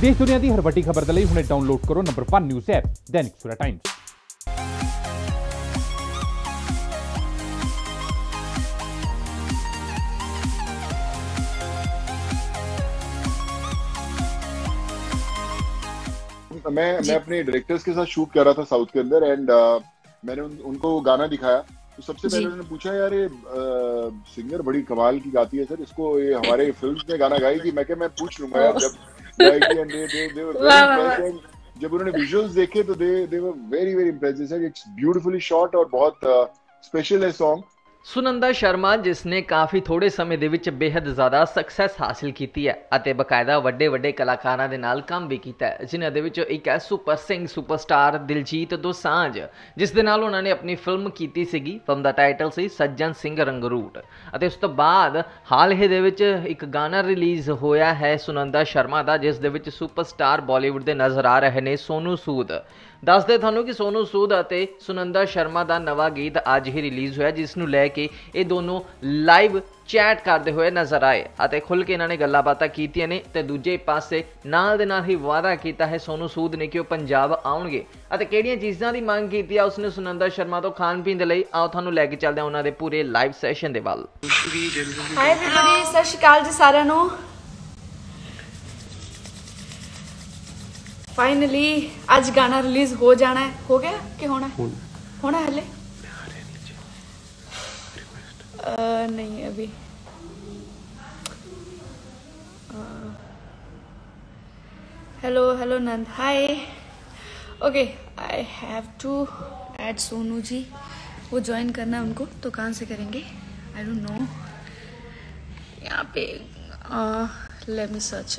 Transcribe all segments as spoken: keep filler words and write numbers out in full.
देश दुनिया की हर वड्डी खबर दे लई हुणे डाउनलोड करो number one news app Dainik Savera times. मैं मैं अपने डायरेक्टर्स के साथ शूट कर रहा था साउथ के अंदर एंड uh, मैंने उन, उनको गाना दिखाया तो सबसे पहले उन्होंने पूछा यार ये सिंगर बड़ी कमाल की गाती है सर, इसको ये हमारे फिल्म्स में गाना गाएगी। मैं क्या मैं पूछ लूंगा यार जब गाएगी एंड दे दे दे जब उन्होंने विजुअल्स देखे तो they they were very very impressive sir, it's beautifully shot और बहुत स्पेशल है सॉन्ग। सुनंदा शर्मा जिसने काफ़ी थोड़े समय दे विच बेहद ज़्यादा सक्सैस हासिल की है और बकायदा वड्डे वड्डे कलाकारों के नाल काम भी किया है, जिन्हां दे विच एक है सुपर सिंग सुपरस्टार दिलजीत दोसांझ, जिस दे नाल उन्होंने अपनी फिल्म कीती सीगी। फिल्म का टाइटल सी सज्जन सिंह रंगरूट। और उस तो बाद हाल ही दे विच एक गाना रिलीज़ होया है सुनंदा शर्मा का, जिस दे विच सुपरस्टार बॉलीवुड के नज़र आ रहे ने सोनू सूद। दस दे थानू कि सोनू सूद अते सुनंदा शर्मा का नवा गीत अज ही रिलीज़ होया, जिसनू लैके ये दोनों लाइव चैट करते हुए नजर आए और खुल के इन्होंने गल्लां बातां कीतियां ने। तो दूजे पासे नाल दे नाल ही वादा किया है सोनू सूद ने कि वह पंजाब आउणगे और किहड़ियां चीज़ों की मांग की है उसने सुनंदा शर्मा तो खान पीन के लिए। आओ थानू लैके चलदे उन्हां दे पूरे लाइव सैशन दे वल। हाय एवरीबॉडी, सत श्री अकाल जी सारिआं नूं। फाइनली आज गाना रिलीज हो जाना है। हो गया कि होना है? होना है हले आ, नहीं अभी आ, hello hello Nand hi. Okay I have to add Sonu ji, वो ज्वाइन करना है उनको, तो कहाँ से करेंगे? I don't know. यहाँ पे let me search.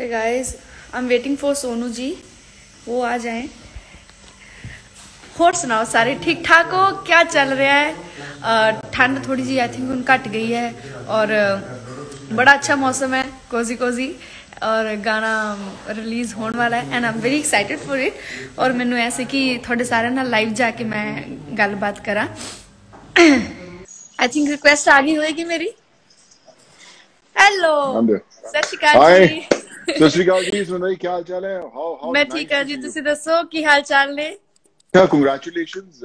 Hey guys, I am waiting for Sonu ji, वो आ जाएं। होर सुनाओ सारे ठीक ठाक हो? क्या चल रहा है? ठंड थोड़ी जी आई थिंक उन घट गई है और बड़ा अच्छा मौसम है, कोजी कोजी, और गाना रिलीज़ होने वाला है and I am very excited for it. और मैनू ऐसे कि थोड़े सारे ना लाइव जाके मैं गलबात करा। आई थिंक रिक्वेस्ट आ गई होगी मेरी। हेलो सत श्री अकाल जी। ਸਤਿ ਸ਼੍ਰੀ ਅਕਾਲ ਜੀ, ਸੁਣਾਈ ਕੀ ਹਾਲ ਚਾਲ ਹੈ? ਹਾਉ ਹਾਉ ਮੈਂ ਠੀਕ ਹਾਂ ਜੀ, ਤੁਸੀਂ ਦੱਸੋ ਕੀ ਹਾਲ ਚਾਲ ਨੇ? ਕੰਗ੍ਰੈਚੁਲੇਸ਼ਨਸ,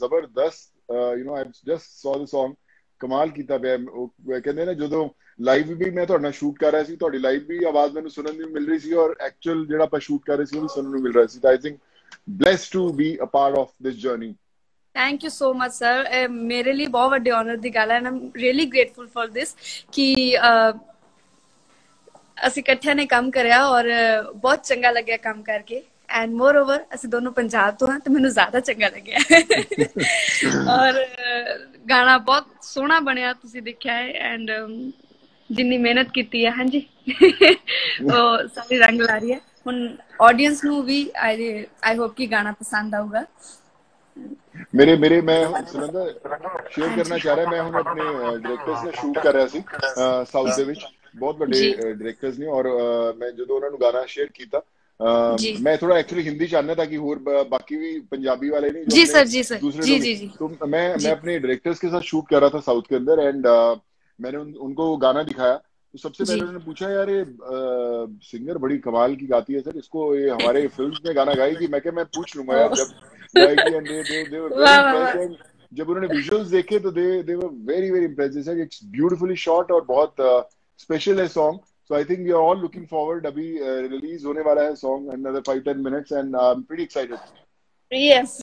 ਜ਼ਬਰਦਸਤ। ਯੂ نو ਆਈ ਜਸਟ ਸੌ ਦ Song, ਕਮਾਲ ਕੀਤਾ ਪਿਆ। ਕਹਿੰਦੇ ਨੇ ਜਦੋਂ ਲਾਈਵ ਵੀ ਮੈਂ ਤੁਹਾਡਾ ਸ਼ੂਟ ਕਰ ਰਿਹਾ ਸੀ, ਤੁਹਾਡੀ ਲਾਈਵ ਵੀ ਆਵਾਜ਼ ਮੈਨੂੰ ਸੁਣਨ ਨੂੰ ਮਿਲ ਰਹੀ ਸੀ ਔਰ ਐਕਚੁਅਲ ਜਿਹੜਾ ਆਪਾਂ ਸ਼ੂਟ ਕਰ ਰਹੇ ਸੀ ਉਹ ਵੀ ਸੁਣਨ ਨੂੰ ਮਿਲ ਰਿਹਾ ਸੀ। I think blessed to be a part of this journey. Thank you so much sir, मेरे लिए बहुत बड़े ऑनर की गल है and I am really grateful for this कि ਅਸੀਂ ਇਕੱਠਿਆਂ ਨੇ ਕੰਮ ਕਰਿਆ ਔਰ ਬਹੁਤ ਚੰਗਾ ਲੱਗਿਆ ਕੰਮ ਕਰਕੇ ਐਂਡ ਮੋਰ ਓਵਰ ਅਸੀਂ ਦੋਨੋਂ ਪੰਜਾਬ ਤੋਂ ਹਾਂ ਤੇ ਮੈਨੂੰ ਜ਼ਿਆਦਾ ਚੰਗਾ ਲੱਗਿਆ ਔਰ ਗਾਣਾ ਬਹੁਤ ਸੋਹਣਾ ਬਣਿਆ, ਤੁਸੀਂ ਦੇਖਿਆ ਹੈ ਐਂਡ ਜਿੰਨੀ ਮਿਹਨਤ ਕੀਤੀ ਹੈ। ਹਾਂਜੀ ਉਹ ਸਾਰੀ ਰੰਗ ਲਾ ਰਹੀ ਹੈ ਹੁਣ ਆਡੀਅੰਸ ਨੂੰ ਵੀ। ਆਈ ਆਈ ਹੋਪ ਕਿ ਗਾਣਾ ਪਸੰਦ ਆਊਗਾ। मेरे मेरे मैं सुनंदा शेयर करना चाह रहा मैं हूँ अपने डायरेक्टर्स ने शूट कर रहा सी साउथ दे विच, बहुत बड़े डायरेक्टर्स ने और मैं जो उन्होंने गाना शेयर किया मैं थोड़ा एक्चुअली हिंदी चाहना ताकि होर बाकी भी पंजाबी वाले नहीं जी सर जी सर जी जी जी तो मैं मैं अपने डायरेक्टर्स के साथ शूट कर रहा था साउथ के अंदर एंड मैंने उनको गाना दिखाया तो सबसे पहले उन्होंने पूछा यार ये सिंगर बड़ी कमाल की गाती है सर, इसको ये हमारे फिल्म्स में गाना गाएगी। मैं क्या मैं पूछ लूंगा यार जब गाएगी एंड दे दे दे जब उन्होंने विजुअल्स देखे तो they they were very very impressive sir, it's beautifully shot और बहुत स्पेशल है song. So I think we are all looking forward. अभी रिलीज होने वाला है song another five to ten minutes and I am pretty excited. Yes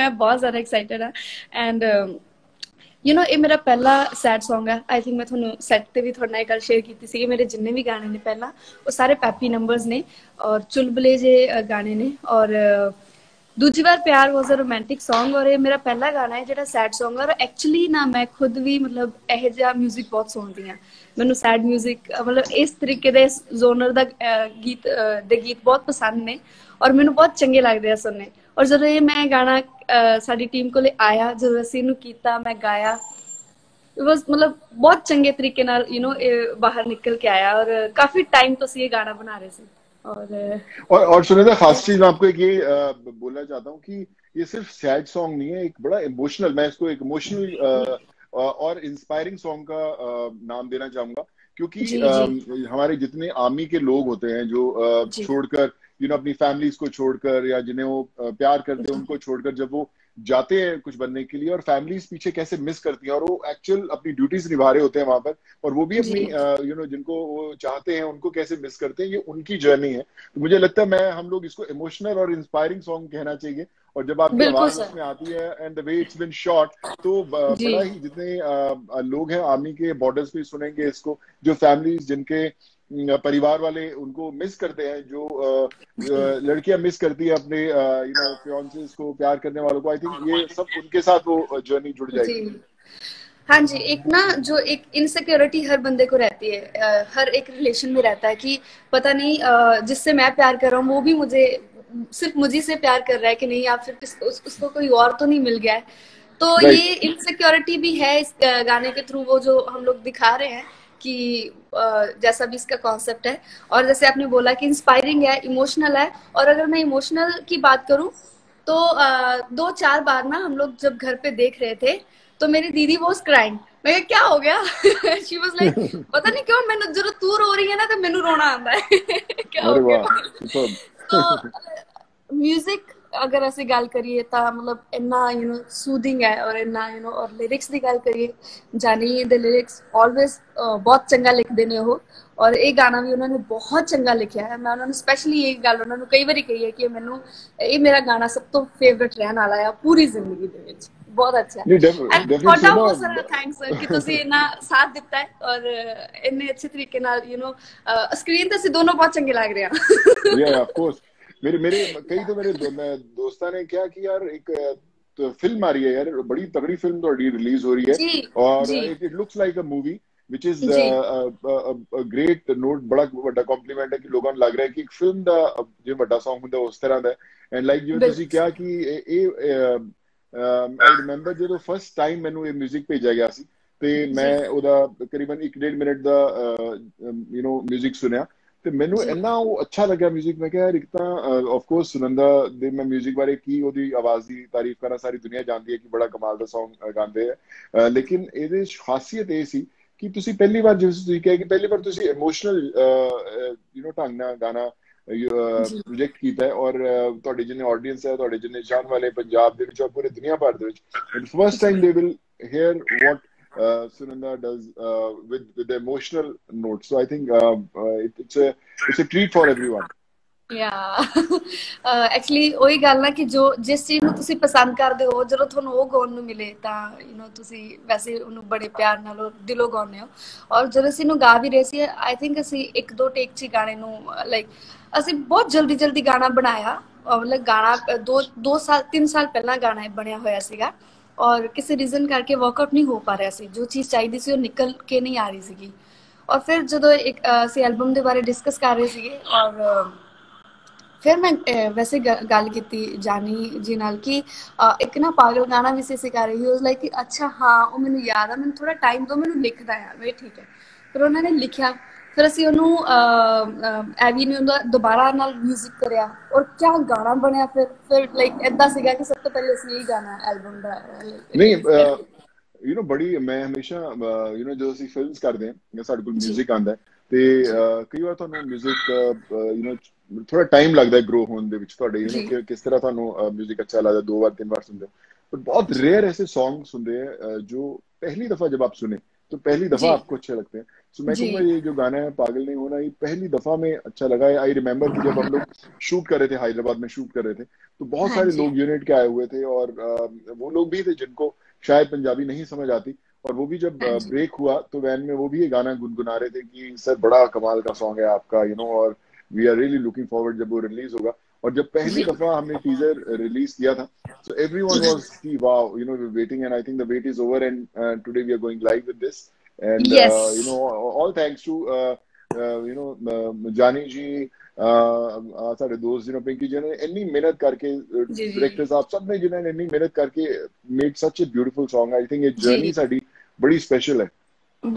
मैं बहुत ज्यादा एक्साइटेड हूं एंड यू नो ये मेरा पहला सैड सॉन्ग है। आई थिंक मैं थोनों सैट ते भी थोड़ा गल शेयर की सी, मेरे जिन्ने भी गाने ने पहला वो सारे पैपी नंबर्स ने और चुलबुले जे गाने ने और दूजी बार प्यार वॉज अ रोमांटिक सॉन्ग और ये मेरा पहला गाना है जो सैड सॉन्ग है। और एक्चुअली ना मैं खुद भी मतलब यह जहा म्यूजिक बहुत सुनती हाँ, मैं सैड म्यूजिक मतलब इस तरीके के जोनर का गीत दे गीत बहुत पसंद ने और मैं बहुत चंगे लगते हैं सुनने। और जो ये मैं गाना साडी टीम को ले आया, जो असीं नूं कीता मैं गाया, बस मतलब बहुत चंगे तरीके नाल यू नो बाहर निकल के आया और काफी टाइम तो ये गाना बना रहे थे। और और, और सुनिता खास चीज मैं आपको एक ये बोलना चाहता हूँ कि ये सिर्फ सैड सॉन्ग नहीं है, एक बड़ा इमोशनल, मैं इसको एक इमोशनल और इंस्पायरिंग सॉन्ग का आ, नाम देना चाहूंगा, क्योंकि जी, आ, जी. हमारे जितने आर्मी के लोग होते हैं जो आ, छोड़कर यू नो अपनी फैमिलीज को छोड़कर या जिन्हें वो प्यार करते हैं उनको छोड़कर जब वो जाते हैं कुछ बनने के लिए और फैमिलीज पीछे कैसे मिस करती हैं और वो एक्चुअल अपनी ड्यूटीज निभा रहे होते हैं वहां पर और वो भी अपनी यू नो जिनको वो चाहते हैं उनको कैसे मिस करते हैं, ये उनकी जर्नी है। तो मुझे लगता है मैं हम लोग इसको इमोशनल और इंस्पायरिंग सॉन्ग कहना चाहिए। और जब आपकी आवाज उसमें आती है and the way it's been shot, तो बड़ा ही जितने लोग हैं आर्मी के बॉर्डर्स पे सुनेंगे इसको, जो फैमिलीज जिनके परिवार वाले उनको मिस करते हैं, जो लड़कियां मिस करती है अपने यू नो फियांसेस को, प्यार करने वालों को, आई थिंक ये सब उनके साथ वो जर्नी जुड़ जाएगी। हाँ जी, एक ना जो एक इनसिक्योरिटी हर बंदे को रहती है, हर एक रिलेशन में रहता है कि पता नहीं जिससे मैं प्यार कर रहा हूँ वो भी मुझे सिर्फ मुझे से प्यार कर रहा है कि नहीं, या फिर उस, उसको कोई और तो नहीं मिल गया है। तो right. ये इनसिक्योरिटी भी है इस गाने के थ्रू, वो जो हम लोग दिखा रहे हैं कि जैसा भी इसका कॉन्सेप्ट है। और जैसे आपने बोला कि इंस्पायरिंग है, इमोशनल है, और अगर मैं इमोशनल की बात करूं तो दो चार बार ना हम लोग जब घर पे देख रहे थे तो मेरी दीदी वाज क्राइंग, मैं क्या हो गया शी वाज लाइक पता नहीं क्यों मैंने जरूर तू रो रही है ना तो मैनू रोना आता है क्या हो गया। तो म्यूजिक अगर ऐसी गल करिए तो मतलब इन्ना यू नो सूदिंग है और इन्ना यू नो और लिरिक्स की गल करिए जानी दे लिरिक्स ऑलवेज बहुत चंगा लिखते ने वो, और ये गाना भी उन्होंने बहुत चंगा लिखा है। मैं उन्होंने स्पैशली ये गल उन्होंने कई बार कही है कि मैनू ये मेरा गाना सब तो फेवरेट रहने वाला है पूरी जिंदगी दे विच, बहुत अच्छा है। थैंक्स सर कि तुसीं इन्ना साथ दिता है और इन्ने अच्छे तरीके नाल यू नो स्क्रीन ते असीं दोनों बहुत चंगे लग रहे हां। या ऑफ कोर्स मेरे मेरे कई तो मेरे दो, दोस्ता ने क्या कि यार एक तो फिल्म आ रही है यार, बड़ी तगड़ी फिल्म तो रिलीज हो रही है जी, और it looks like a movie which is great note, बड़ा बड़ा कॉम्प्लीमेंट है कि लोगों लग रहा है कि एक फिल्म दा जो बड़ा सॉन्ग हुंदा उस तरह दा एंड लाइक जो तुसी क्या कि ए आई रिमेंबर जो फर्स्ट टाइम मैनू ये म्यूजिक भेजा गया सी ते मैं ओदा करीबन एक डेढ़ मिनट दा यू नो म्यूजिक सुनिया ਤੇ ਮੈਨੂੰ ਇੰਨਾ ਉਹ ਅੱਛਾ ਲੱਗਿਆ ਮਿਊਜ਼ਿਕ, ਮੈਂ ਕਿਹਾ ਇੱਕ ਤਾਂ ਆਫ ਕੋਰਸ ਸੁਨੰਦਾ ਦੇ ਮੈਂ ਮਿਊਜ਼ਿਕ ਬਾਰੇ ਕੀ ਉਹਦੀ ਆਵਾਜ਼ ਦੀ ਤਾਰੀਫ ਕਰਾਂ, ਸਾਰੀ ਦੁਨੀਆ ਜਾਣਦੀ ਹੈ ਕਿ ਬੜਾ ਕਮਾਲ ਦਾ ਸੌਂਗ ਗਾਉਂਦੇ ਹੈ, ਲੇਕਿਨ ਇਹਦੇ ਖਾਸੀਅਤ ਇਹ ਸੀ ਕਿ ਤੁਸੀਂ ਪਹਿਲੀ ਵਾਰ ਜਿਵੇਂ ਤੁਸੀਂ ਕਿਹਾ ਕਿ ਪਹਿਲੀ ਵਾਰ ਤੁਸੀਂ ਇਮੋਸ਼ਨਲ ਯੂ ਨੋ ਢੰਗ ਨਾਲ ਗਾਣਾ ਪ੍ਰੋਜੈਕਟ ਕੀਤਾ ਹੈ ਔਰ ਤੁਹਾਡੇ ਜਿੰਨੇ ਆਡੀਅੰਸ ਹੈ, ਤੁਹਾਡੇ ਜਿੰਨੇ ਜਾਣ ਵਾਲੇ ਪੰਜਾਬ ਦੇ ਵਿੱਚ ਔਰ ਪੂਰੀ ਦੁਨੀਆ ਭਰ ਦੇ ਵਿੱਚ first time they will hear what Uh, Sunanda does uh, with with the emotional notes, so I think uh, uh, it, it's a it's a treat for everyone. Yeah, uh, actually, वही गल ना कि जो जिस चीज में तुसी पसंद करते हो जो थोनू वो गाउन नू मिले ता यू नो तुसी वैसे उन्हें बड़े प्यार नाल दिलों गाने हो। और जो असी नू गा भी रहे सी आई थिंक असी एक दो टेक ची गाने नू लाइक असी बहुत जल्दी जल्दी गाना बनाया, मतलब गाना दो दो साल तीन साल पहला गाना बनया होया सीगा और किसी रीजन करके वर्कआउट नहीं हो पा रहा सी, जो चीज़ चाहिए सी वो निकल के नहीं आ रही सी। और फिर जो एक असी एल्बम के बारे डिस्कस कर रहे थे और फिर मैं वैसे गल की जानी जी नाल कि एक ना पागल गाना भी सी कर रही उस लाइक अच्छा हाँ वो मैंने याद है, मैंने थोड़ा टाइम दो मैंने लिखना है वे ठीक है। फिर उन्होंने लिखा, फिर असी उन्होंने एवी ने दोबारा नाल म्यूजिक कराया और क्या गाना बनया। फिर फिर लाइक ऐसा सीगा कि सब तो पहले असली ही गाना एल्बम दा नहीं, यू नो बड़ी मैं हमेशा यू नो जो असि फिल्म्स करते हैं साडे कोल म्यूजिक आंदा है ते कई बार तुहानू म्यूजिक यू नो थोड़ा टाइम लगता है ग्रो होने दे विच, तुहाडे यू नो किस तरह तुहानू म्यूजिक अच्छा लगता है, दो बार तीन बार सुनते हो। पर बहुत रेयर ऐसे सॉन्ग सुनते हैं जो पहली दफा जब आप सुने तो पहली दफा आपको अच्छे लगते हैं। सो मैं कहूँगा ये जो गाना है पागल नहीं होना, ये पहली दफा में अच्छा लगा है। आई रिमेम्बर कि जब हम लोग शूट कर रहे थे, हैदराबाद में शूट कर रहे थे, तो बहुत सारे लोग यूनिट के आए हुए थे और वो लोग भी थे जिनको शायद पंजाबी नहीं समझ आती, और वो भी जब ब्रेक हुआ तो वैन में वो भी ये गाना गुनगुना रहे थे कि सर बड़ा कमाल का सॉन्ग है आपका यू नो, और we are really looking forward जब वो रिलीज होगा। और जब पहली दफा हमने टीजर रिलीज किया था सो एवरीवन वाज की wow you know we are waiting and I think the wait is over and today we are going live with this and you know all thanks to you know Jaani ji, सारे दोस्त जिन्होंने पिंकी जी ने इतनी मेहनत करके, director साहब सब ने जिन्होंने इतनी मेहनत करके made such a beautiful song. I think ये जर्नी साडी बड़ी स्पेशल है,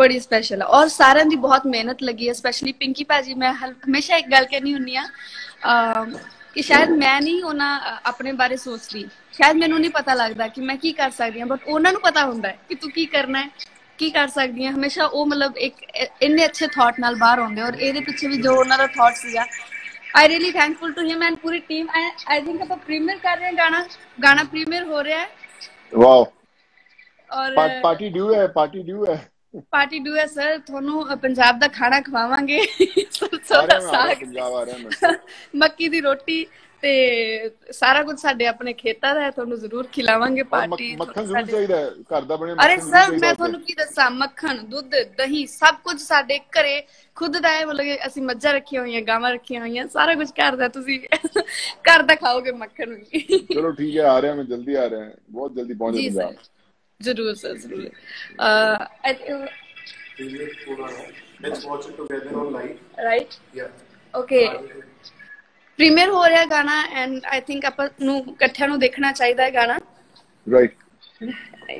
बड़ी स्पेशल है और सारे की बहुत मेहनत लगी है, स्पेशली पिंकी भाजी। मैं हमेशा एक गल कहनी हूँ कि शायद मैं नहीं होना अपने बारे सोच रही, शायद मैनू नहीं पता लगता कि मैं की कर सकती हूँ, बट उन्होंने पता होंगे कि तू की करना है, की कर सकती है। हमेशा वो मतलब एक इन्ने अच्छे थॉट नाल बाहर आते और ये पिछे भी जो उन्होंने थॉट सीगा, I really thankful to him and पूरी टीम। आई थिंक आप प्रीमियर कर रहे हैं गाना, गाना प्रीमियर हो रहा है। वाओ। और पार्टी ड्यू है, पार्टी ड्यू है, पार्टी ड्यू है सर। थोनू पंजाब दा खाना खवावांगे, सरसों दा साग, मक्की दी रोटी ते सारा कुछ साडे अपने खेतां दा है, थोनू जरूर खिलावांगे पार्टी। मक्खन जरूर चाहिदा है, घर दा बने। अरे सर मैं थोनू की दस्सां, मक्खन, दूध, दही सब कुछ साडे घरे खुद दा है, मतलब असीं मज्जां रखियां होईयां, गावां रखियां होईयां, सारा कुछ घर दा, तुसीं घर दा खाओगे मक्खन भी। चलो ठीक है, आ रहे हैं, मैं जल्दी आ रहे हैं, बहुत जल्दी पहुंच जाएंगे। जरूर सर जरूर। प्रीमियर हो रहा है गाना एंड आई थिंक आप नू इकट्ठे नू देखना चाहिए गाना, राइट?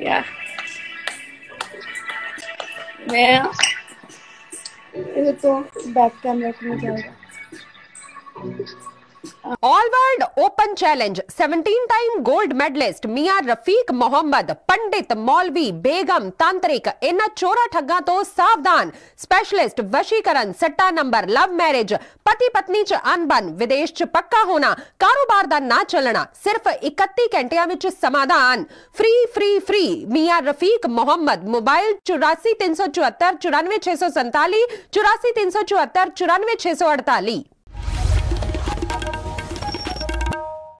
या मैं ये तो बैक कैमरा में जाएगा। ऑल वर्ल्ड ओपन चैलेंज सत्रह टाइम गोल्ड मेडलिस्ट मियां रफीक मोहम्मद, पंडित, मौलवी, बेगम, तांत्रिक, इन्हां चोरा ठग्गां तो सावधान। स्पेशलिस्ट वशीकरण, सट्टा नंबर, लव मैरिज, पति पत्नी च अनबन, विदेश च पक्का होना, कारोबार दा ना चलना, सिर्फ इकत्ती घंटियां विच समाधान। फ्री फ्री फ्री मियां रफीक मोहम्मद। मोबाइल चौरासी तीन सौ चौहत्तर चौरानवे छे सौ संताली, चौरासी तीन सौ चौहत्तर चौरानवे छे सौ अड़ताली।